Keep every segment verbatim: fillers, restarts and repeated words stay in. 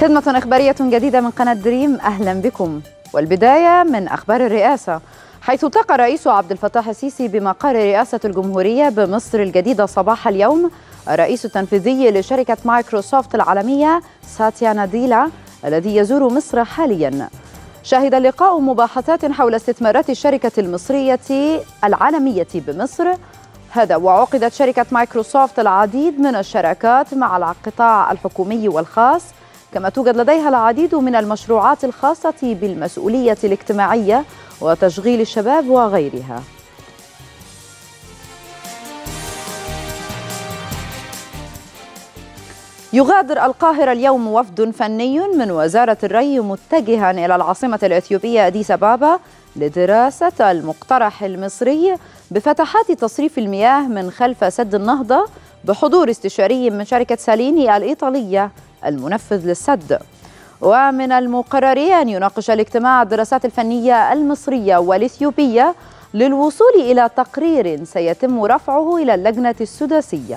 خدمة إخبارية جديدة من قناة دريم، أهلا بكم. والبداية من أخبار الرئاسة، حيث التقى الرئيس عبد الفتاح السيسي بمقر رئاسة الجمهورية بمصر الجديدة صباح اليوم الرئيس التنفيذي لشركة مايكروسوفت العالمية ساتيا ناديلا الذي يزور مصر حاليا. شهد اللقاء مباحثات حول استثمارات الشركة المصرية العالمية بمصر، هذا وعقدت شركة مايكروسوفت العديد من الشراكات مع القطاع الحكومي والخاص، كما توجد لديها العديد من المشروعات الخاصة بالمسؤولية الاجتماعية وتشغيل الشباب وغيرها. يغادر القاهرة اليوم وفد فني من وزارة الري متجها إلى العاصمة الإثيوبية أديس أبابا لدراسة المقترح المصري بفتحات تصريف المياه من خلف سد النهضة بحضور استشاري من شركة ساليني الإيطالية المنفذ للسد. ومن المقرر أن يناقش الاجتماع الدراسات الفنية المصرية والإثيوبية للوصول إلى تقرير سيتم رفعه إلى اللجنة السداسية.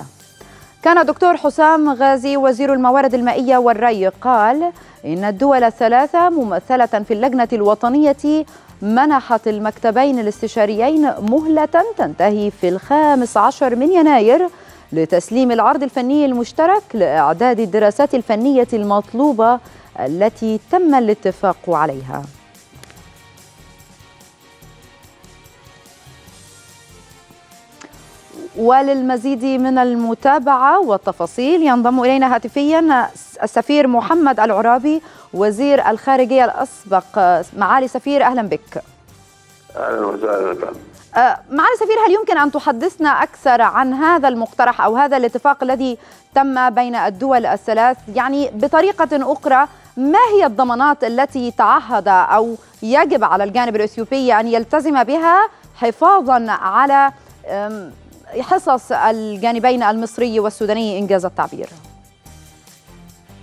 كان دكتور حسام غازي وزير الموارد المائية والري قال إن الدول الثلاثة ممثلة في اللجنة الوطنية منحت المكتبين الاستشاريين مهلة تنتهي في الخامس عشر من يناير لتسليم العرض الفني المشترك لإعداد الدراسات الفنية المطلوبة التي تم الاتفاق عليها. وللمزيد من المتابعة والتفاصيل ينضم إلينا هاتفيا السفير محمد العرابي وزير الخارجية الأسبق. معالي السفير أهلا بك. أهلا وسهلا. معالي السفير، هل يمكن أن تحدثنا أكثر عن هذا المقترح أو هذا الاتفاق الذي تم بين الدول الثلاث؟ يعني بطريقة أخرى، ما هي الضمانات التي تعهد أو يجب على الجانب الإثيوبي أن يلتزم بها حفاظا على حصص الجانبين المصري والسوداني إنجاز التعبير؟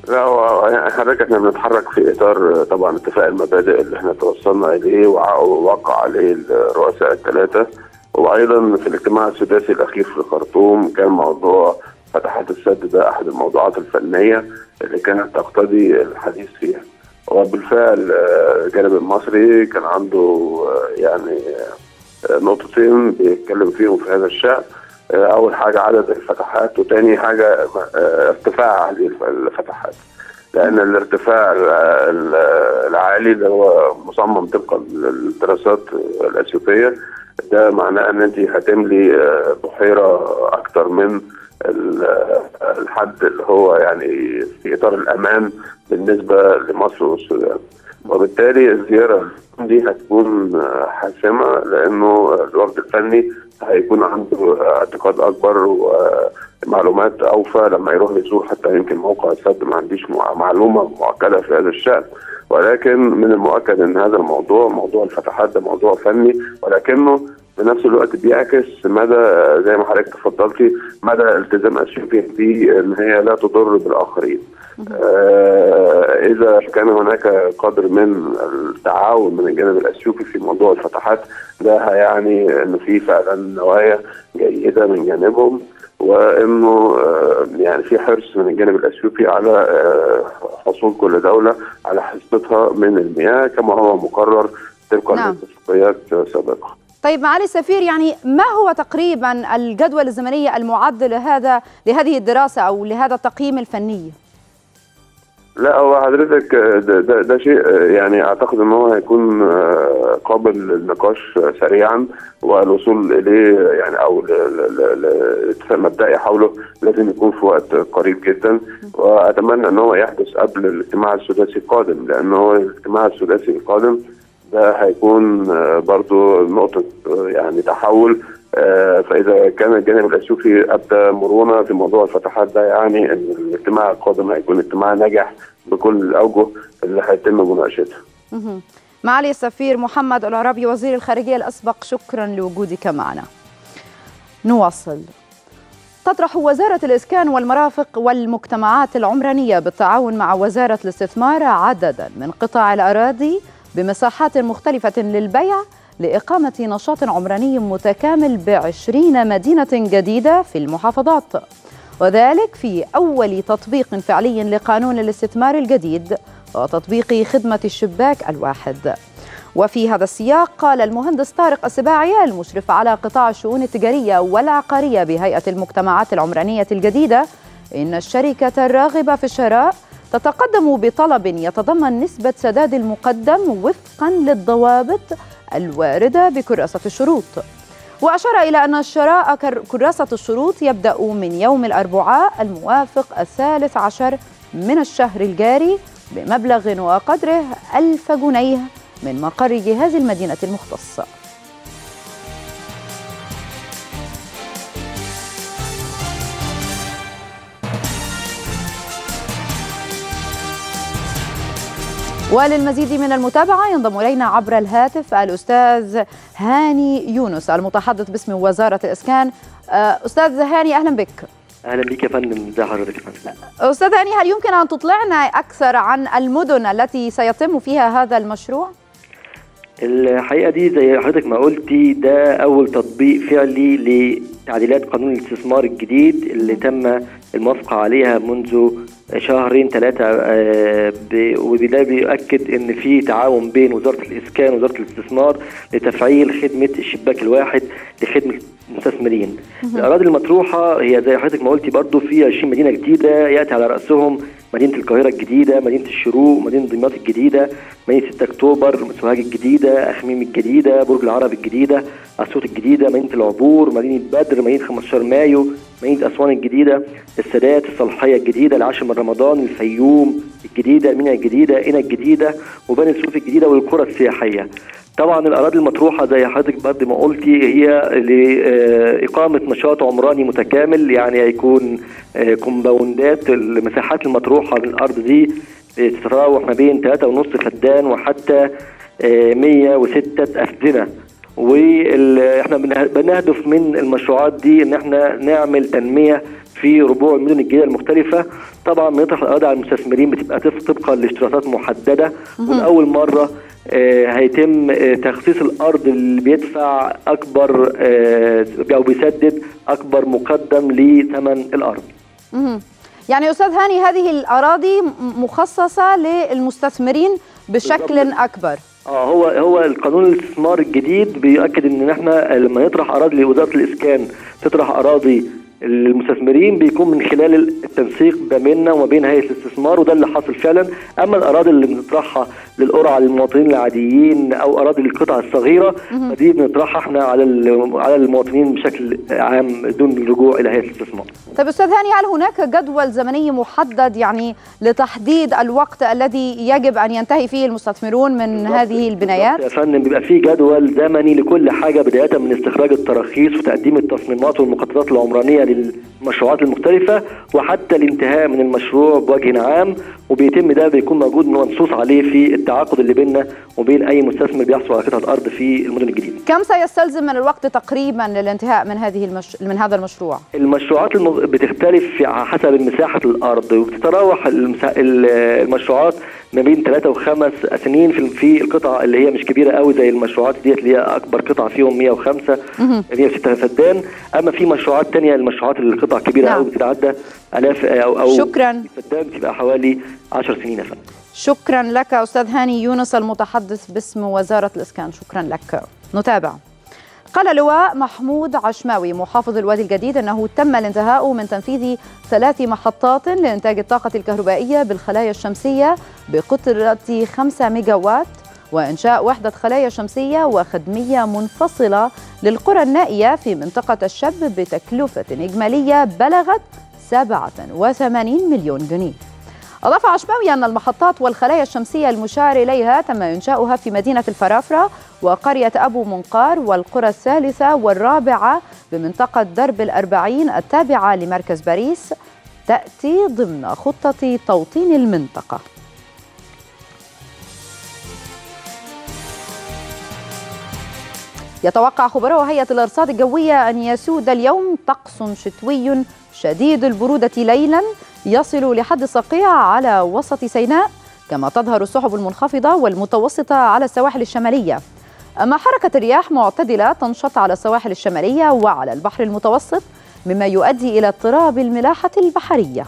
لا، حضرتك احنا بنتحرك في اطار طبعا اتفاق المبادئ اللي احنا توصلنا اليه ووقع عليه الرؤساء الثلاثه، وايضا في الاجتماع السداسي الاخير في الخرطوم كان موضوع فتحات السد ده احد الموضوعات الفنيه اللي كانت تقتضي الحديث فيها، وبالفعل الجانب المصري كان عنده يعني نقطتين بيتكلم فيهم في هذا الشأن. أول حاجة عدد الفتحات، وتاني حاجة ارتفاع هذه الفتحات، لأن الارتفاع العالي اللي هو مصمم طبقا للدراسات الأثيوبية ده معناه أن أنت هتملي بحيرة أكتر من الحد اللي هو يعني في إطار الأمان بالنسبة لمصر والسودان، وبالتالي الزيارة دي هتكون حاسمة لأنه الوفد الفني هيكون عنده اعتقاد أكبر ومعلومات أوفى لما يروح يزور حتى يمكن موقع السد. ما عنديش معلومة مؤكدة في هذا الشأن، ولكن من المؤكد أن هذا الموضوع موضوع الفتحات ده موضوع فني، ولكنه في نفس الوقت بيعكس مدى زي ما حضرتك تفضلتي مدى التزام اثيوبيا دي ان هي لا تضر بالاخرين. آه اذا كان هناك قدر من التعاون من الجانب الاثيوبي في موضوع الفتحات ده هيعني انه في فعلا نوايا جيده من جانبهم، وانه آه يعني في حرص من الجانب الاثيوبي على آه حصول كل دوله على حصتها من المياه كما هو مقرر طبقا نعم. لاتفاقيات سابقه. طيب معالي السفير، يعني ما هو تقريبا الجدول الزمني المعد لهذا لهذه الدراسه او لهذا التقييم الفني؟ لا هو حضرتك ده, ده شيء يعني اعتقد ان هو هيكون قابل للنقاش سريعا والوصول اليه، يعني او الاتفاق مبدئي حوله لازم يكون في وقت قريب جدا، واتمنى ان هو يحدث قبل الاجتماع السداسي القادم، لانه الاجتماع السداسي القادم ده هيكون برضو نقطة يعني تحول. فإذا كان الجانب الأثيوبي أبدى مرونة في موضوع الفتحات ده يعني أن الاجتماع القادم هيكون اجتماع ناجح بكل الأوجه اللي هيتم مناقشتها. معالي السفير محمد العرابي وزير الخارجية الأسبق، شكرا لوجودك معنا. نواصل. تطرح وزارة الإسكان والمرافق والمجتمعات العمرانية بالتعاون مع وزارة الاستثمار عددا من قطاع الأراضي بمساحات مختلفة للبيع لإقامة نشاط عمراني متكامل بعشرين مدينة جديدة في المحافظات. وذلك في أول تطبيق فعلي لقانون الاستثمار الجديد وتطبيق خدمة الشباك الواحد. وفي هذا السياق قال المهندس طارق السباعي المشرف على قطاع الشؤون التجارية والعقارية بهيئة المجتمعات العمرانية الجديدة إن الشركة الراغبة في الشراء تتقدم بطلب يتضمن نسبة سداد المقدم وفقا للضوابط الواردة بكراسة الشروط. وأشار إلى أن الشراء كراسة الشروط يبدأ من يوم الأربعاء الموافق الثالث عشر من الشهر الجاري بمبلغ وقدره ألف جنيه من مقر جهاز المدينة المختص. وللمزيد من المتابعة ينضم إلينا عبر الهاتف الأستاذ هاني يونس المتحدث باسم وزارة الإسكان. أستاذ هاني أهلا بك. أهلا بك يا فندم. ازي حضرتك يا فندم؟ أستاذ هاني، هل يمكن أن تطلعنا أكثر عن المدن التي سيتم فيها هذا المشروع؟ الحقيقة دي زي حضرتك ما قلتي ده أول تطبيق فعلي لتعديلات قانون الاستثمار الجديد اللي تم الموافقة عليها منذ شهرين ثلاثة، وده بيؤكد ان في تعاون بين وزارة الإسكان ووزارة الاستثمار لتفعيل خدمة الشباك الواحد لخدمة المستثمرين. الأراضي المطروحة هي زي حضرتك ما قلتي برضه في عشرين مدينة جديدة يأتي على رأسهم مدينة القاهرة الجديدة، مدينة الشروق، مدينة دمياط الجديدة، مدينة ستة أكتوبر، سوهاج الجديدة، أخميم الجديدة، برج العرب الجديدة، أسيوط الجديدة، مدينة العبور، مدينة بدر، مدينة خمستاشر مايو، مدينة أسوان الجديدة، السادات، الصالحية الجديدة، العاشر من رمضان، الفيوم الجديدة، المنيا الجديدة، قنا الجديدة، وبني سويف الجديدة، والقرى السياحية. طبعا الأراضي المطروحة زي حضرتك برضه ما قلتي هي لإقامة نشاط عمراني متكامل، يعني هيكون كومباوندات المساحات المطروحة من الأرض دي تتراوح ما بين ثلاثة ونص فدان وحتى مية وستة أفدنة. واحنا بنهدف من المشروعات دي ان احنا نعمل تنميه في ربوع المدن الجديده المختلفه. طبعا بنطرح الاراضي على المستثمرين بتبقى طبقا لاشتراطات محدده، ولاول مره هيتم تخصيص الارض اللي بيدفع اكبر او بيسدد اكبر مقدم لثمن الارض. يعني استاذ هاني هذه الاراضي مخصصه للمستثمرين بشكل اكبر. اه هو هو القانون الاستثمار الجديد بيؤكد ان احنا لما نطرح اراضي لوزاره الاسكان تطرح اراضي المستثمرين بيكون من خلال التنسيق ما بيننا وما بين هيئه الاستثمار، وده اللي حاصل فعلا. اما الاراضي اللي بنطرحها للقرعه للمواطنين العاديين او اراضي القطع الصغيره فدي بنطرحها احنا على على المواطنين بشكل عام دون الرجوع الى هيئه الاستثمار. طيب استاذ هاني، هل هناك جدول زمني محدد يعني لتحديد الوقت الذي يجب ان ينتهي فيه المستثمرون من هذه البنايات؟ يا فندم بيبقى في جدول زمني لكل حاجه، بدايه من استخراج التراخيص وتقديم التصميمات والمخططات العمرانيه المشروعات المختلفة وحتى الانتهاء من المشروع بوجه عام، وبيتم ده بيكون موجود منصوص عليه في التعاقد اللي بيننا وبين أي مستثمر بيحصل على قطعة الأرض في المدن الجديدة. كم سيستلزم من الوقت تقريبا للانتهاء من هذه المش... من هذا المشروع؟ المشروعات المغ... بتختلف حسب مساحة الأرض، وبتتراوح المسا... المشروعات ما بين ثلاثة وخمس سنين في في القطع اللي هي مش كبيرة قوي زي المشروعات ديت اللي هي أكبر قطعة فيهم مية وخمسة مية وستة فدان. أما في مشروعات تانية المشروعات القطع كبيرة قوي بتتعدى آلاف أو أو شكرا فدان بتبقى حوالي عشر سنين. فعلا شكرا لك أستاذ هاني يونس المتحدث باسم وزارة الإسكان، شكرا لك. نتابع. قال لواء محمود عشماوي محافظ الوادي الجديد أنه تم الانتهاء من تنفيذ ثلاث محطات لإنتاج الطاقة الكهربائية بالخلايا الشمسية بقطرة خمسة ميجاوات وإنشاء وحدة خلايا شمسية وخدمية منفصلة للقرى النائية في منطقة الشب بتكلفة إجمالية بلغت سبعة وثمانين مليون جنيه. أضاف عشماوي أن المحطات والخلايا الشمسية المشار إليها تم إنشاؤها في مدينة الفرافرة وقرية أبو منقار والقرى الثالثة والرابعة بمنطقة درب الأربعين التابعة لمركز باريس تأتي ضمن خطة توطين المنطقة. يتوقع خبراء هيئة الأرصاد الجوية أن يسود اليوم طقس شتوي شديد البرودة ليلاً يصل لحد صقيع على وسط سيناء، كما تظهر السحب المنخفضة والمتوسطة على السواحل الشمالية. أما حركة الرياح معتدلة تنشط على السواحل الشمالية وعلى البحر المتوسط، مما يؤدي إلى اضطراب الملاحة البحرية.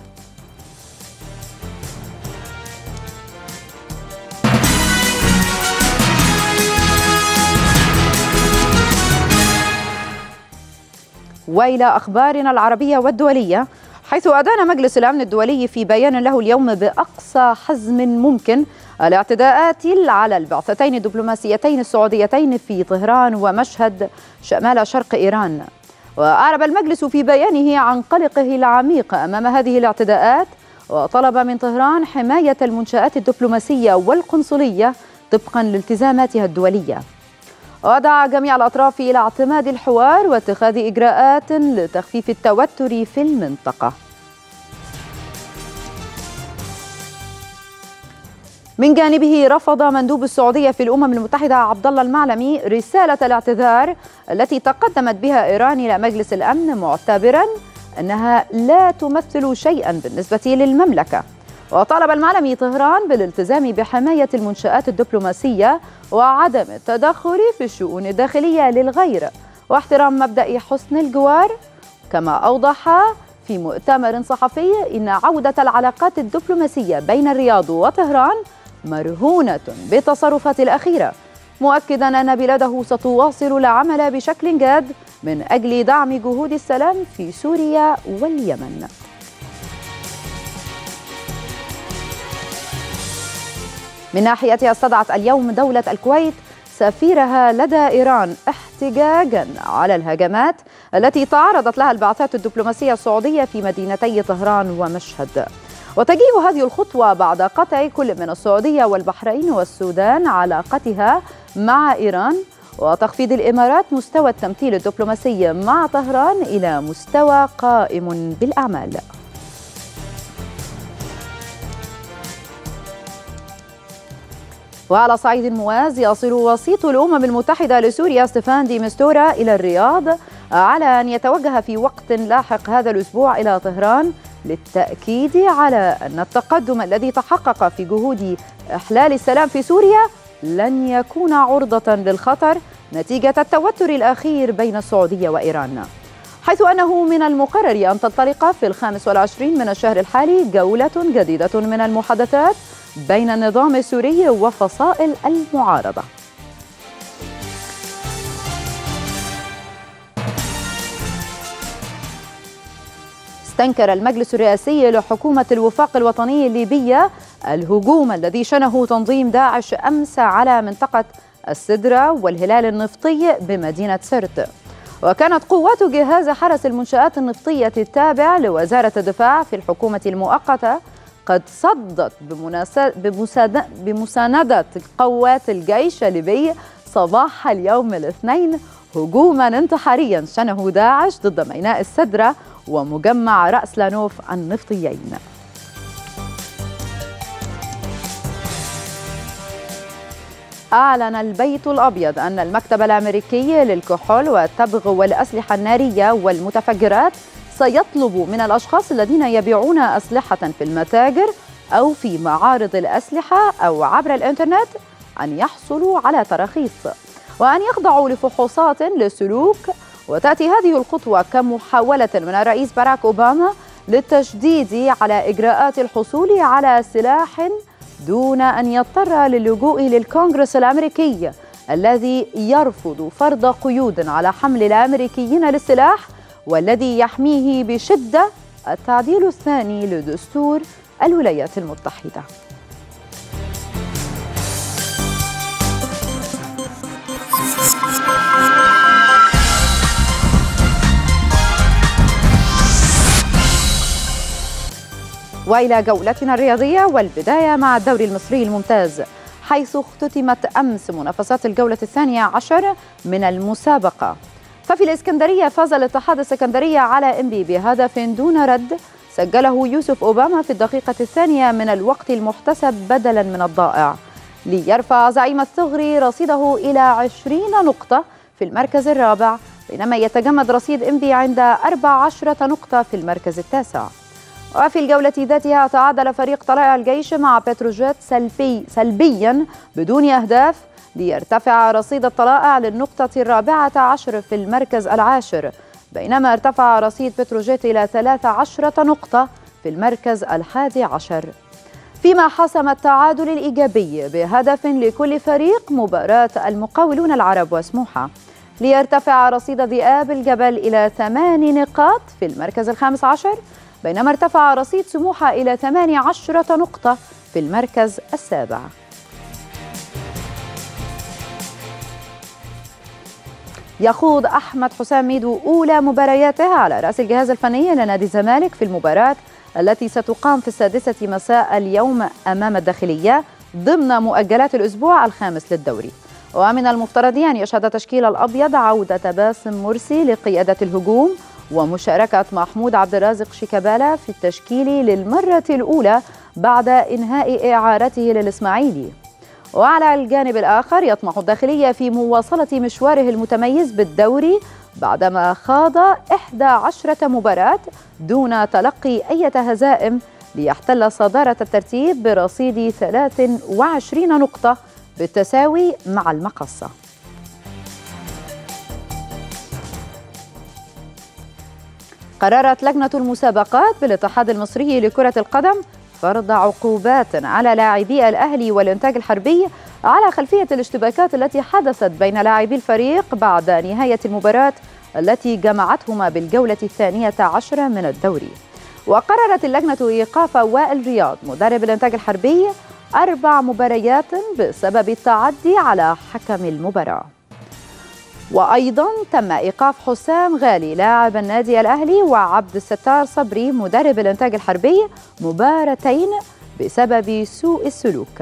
وإلى أخبارنا العربية والدولية، حيث أدان مجلس الأمن الدولي في بيان له اليوم بأقصى حزم ممكن الاعتداءات على البعثتين الدبلوماسيتين السعوديتين في طهران ومشهد شمال شرق إيران. وأعرب المجلس في بيانه عن قلقه العميق أمام هذه الاعتداءات، وطلب من طهران حماية المنشآت الدبلوماسية والقنصلية طبقا لالتزاماتها الدولية. ودعا جميع الأطراف إلى اعتماد الحوار واتخاذ إجراءات لتخفيف التوتر في المنطقة. من جانبه رفض مندوب السعودية في الأمم المتحدة عبدالله المعلمي رسالة الاعتذار التي تقدمت بها إيران إلى مجلس الأمن، معتبرا أنها لا تمثل شيئا بالنسبة للمملكة. وطالب المعلمي طهران بالالتزام بحماية المنشآت الدبلوماسية وعدم التدخل في الشؤون الداخلية للغير واحترام مبدأ حسن الجوار. كما أوضح في مؤتمر صحفي إن عودة العلاقات الدبلوماسية بين الرياض وطهران مرهونة بالتصرفات الأخيرة، مؤكدا أن بلاده ستواصل العمل بشكل جاد من أجل دعم جهود السلام في سوريا واليمن. من ناحيتها استدعت اليوم دولة الكويت سفيرها لدى إيران احتجاجا على الهجمات التي تعرضت لها البعثات الدبلوماسية السعودية في مدينتي طهران ومشهد. وتجيء هذه الخطوة بعد قطع كل من السعودية والبحرين والسودان علاقتها مع إيران، وتخفيض الإمارات مستوى التمثيل الدبلوماسي مع طهران إلى مستوى قائم بالأعمال. وعلى صعيد مواز، يصل وسيط الأمم المتحدة لسوريا ستيفان دي ميستورا إلى الرياض على أن يتوجه في وقت لاحق هذا الأسبوع إلى طهران للتأكيد على أن التقدم الذي تحقق في جهود إحلال السلام في سوريا لن يكون عرضة للخطر نتيجة التوتر الأخير بين السعودية وإيران، حيث أنه من المقرر أن تنطلق في الخامس والعشرين من الشهر الحالي جولة جديدة من المحادثات بين النظام السوري وفصائل المعارضة. استنكر المجلس الرئاسي لحكومة الوفاق الوطني الليبية الهجوم الذي شنه تنظيم داعش أمس على منطقة السدرة والهلال النفطي بمدينة سرت. وكانت قوات جهاز حرس المنشآت النفطية التابع لوزارة الدفاع في الحكومة المؤقتة قد صدت بمساندة قوات الجيش الليبي صباح اليوم الاثنين هجوما انتحاريا شنه داعش ضد ميناء السدرة ومجمع رأس لانوف النفطيين. أعلن البيت الأبيض أن المكتب الأمريكي للكحول والتبغ والأسلحة النارية والمتفجرات سيطلب من الأشخاص الذين يبيعون أسلحة في المتاجر أو في معارض الأسلحة أو عبر الإنترنت أن يحصلوا على تراخيص وأن يخضعوا لفحوصات للسلوك. وتأتي هذه الخطوة كمحاولة من الرئيس باراك أوباما للتشديد على إجراءات الحصول على سلاح دون أن يضطر للجوء للكونغرس الأمريكي الذي يرفض فرض قيود على حمل الأمريكيين للسلاح، والذي يحميه بشدة التعديل الثاني لدستور الولايات المتحدة. وإلى جولتنا الرياضية، والبداية مع الدوري المصري الممتاز، حيث اختتمت أمس منافسات الجولة الثانية عشر من المسابقة. ففي الإسكندرية فاز الاتحاد السكندرية على إنبي بهدف دون رد سجله يوسف اوباما في الدقيقة الثانية من الوقت المحتسب بدلا من الضائع، ليرفع زعيم الثغري رصيده إلى عشرين نقطة في المركز الرابع، بينما يتجمد رصيد إنبي عند أربع عشرة نقطة في المركز التاسع. وفي الجولة ذاتها تعادل فريق طلائع الجيش مع بتروجيت سلبي سلبيا بدون أهداف، ليرتفع رصيد الطلائع للنقطة الرابعة عشر في المركز العاشر، بينما ارتفع رصيد بتروجيت إلى ثلاث عشرة نقطة في المركز الحادي عشر. فيما حسم التعادل الإيجابي بهدف لكل فريق مباراة المقاولون العرب وسموحة، ليرتفع رصيد ذئاب الجبل إلى ثمان نقاط في المركز الخامس عشر، بينما ارتفع رصيد سموحة إلى ثمان عشرة نقطة في المركز السابع. يخوض أحمد حسام ميدو أولى مبارياته على رأس الجهاز الفني لنادي الزمالك في المباراة التي ستقام في السادسة مساء اليوم أمام الداخلية ضمن مؤجلات الأسبوع الخامس للدوري. ومن المفترض أن يشهد تشكيل الأبيض عودة باسم مرسي لقيادة الهجوم ومشاركة محمود عبد الرازق شيكابالا في التشكيل للمرة الأولى بعد إنهاء إعارته للإسماعيلي. وعلى الجانب الآخر يطمح الداخلية في مواصلة مشواره المتميز بالدوري بعدما خاض إحدى عشرة مباراة دون تلقي أي هزائم، ليحتل صدارة الترتيب برصيد ثلاث وعشرين نقطة بالتساوي مع المقصة. قررت لجنة المسابقات بالاتحاد المصري لكرة القدم فرض عقوبات على لاعبي الأهلي والإنتاج الحربي على خلفية الاشتباكات التي حدثت بين لاعبي الفريق بعد نهاية المباراة التي جمعتهما بالجولة الثانية عشرة من الدوري. وقررت اللجنة إيقاف وائل رياض مدرب الإنتاج الحربي أربع مباريات بسبب التعدي على حكم المباراة. وأيضا تم إيقاف حسام غالي لاعب النادي الأهلي وعبد الستار صبري مدرب الإنتاج الحربي مباراتين بسبب سوء السلوك.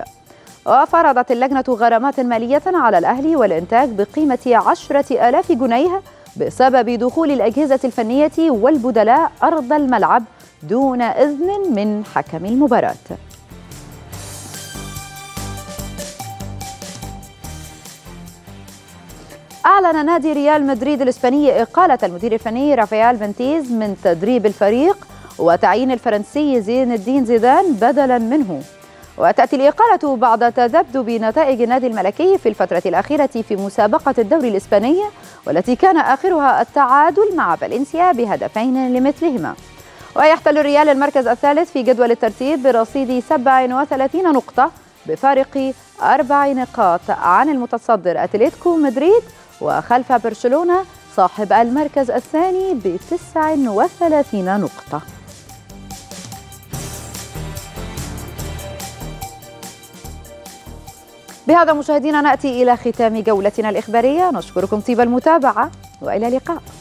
وفرضت اللجنة غرامات مالية على الأهلي والإنتاج بقيمة عشرة آلاف جنيه بسبب دخول الأجهزة الفنية والبدلاء أرض الملعب دون إذن من حكم المباراة. أعلن نادي ريال مدريد الإسباني إقالة المدير الفني رافائيل بنتيز من تدريب الفريق وتعيين الفرنسي زين الدين زيدان بدلا منه. وتأتي الإقالة بعد تذبذب نتائج النادي الملكي في الفترة الأخيرة في مسابقة الدوري الإسباني، والتي كان آخرها التعادل مع فالنسيا بهدفين لمثلهما. ويحتل الريال المركز الثالث في جدول الترتيب برصيد سبع وثلاثين نقطة بفارق أربع نقاط عن المتصدر أتلتيكو مدريد، وخلف برشلونة صاحب المركز الثاني ب تسع وثلاثين نقطة. بهذا مشاهدينا نأتي إلى ختام جولتنا الإخبارية، نشكركم طيب المتابعة وإلى اللقاء.